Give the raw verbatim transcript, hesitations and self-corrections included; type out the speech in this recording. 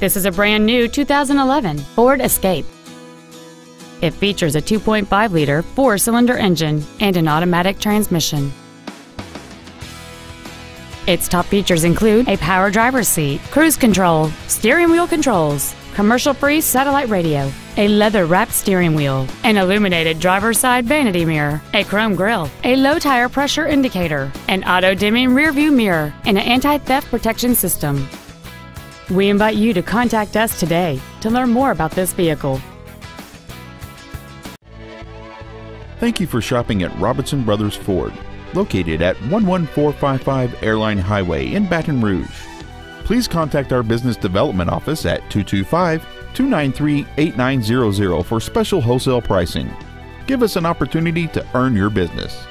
This is a brand new two thousand eleven Ford Escape. It features a two point five liter four-cylinder engine and an automatic transmission. Its top features include a power driver's seat, cruise control, steering wheel controls, commercial-free satellite radio, a leather-wrapped steering wheel, an illuminated driver's side vanity mirror, a chrome grille, a low-tire pressure indicator, an auto-dimming rearview mirror, and an anti-theft protection system. We invite you to contact us today to learn more about this vehicle. Thank you for shopping at Robinson Brothers Ford, located at one one four five five Airline Highway in Baton Rouge. Please contact our business development office at two two five, two nine three, eight nine zero zero for special wholesale pricing. Give us an opportunity to earn your business.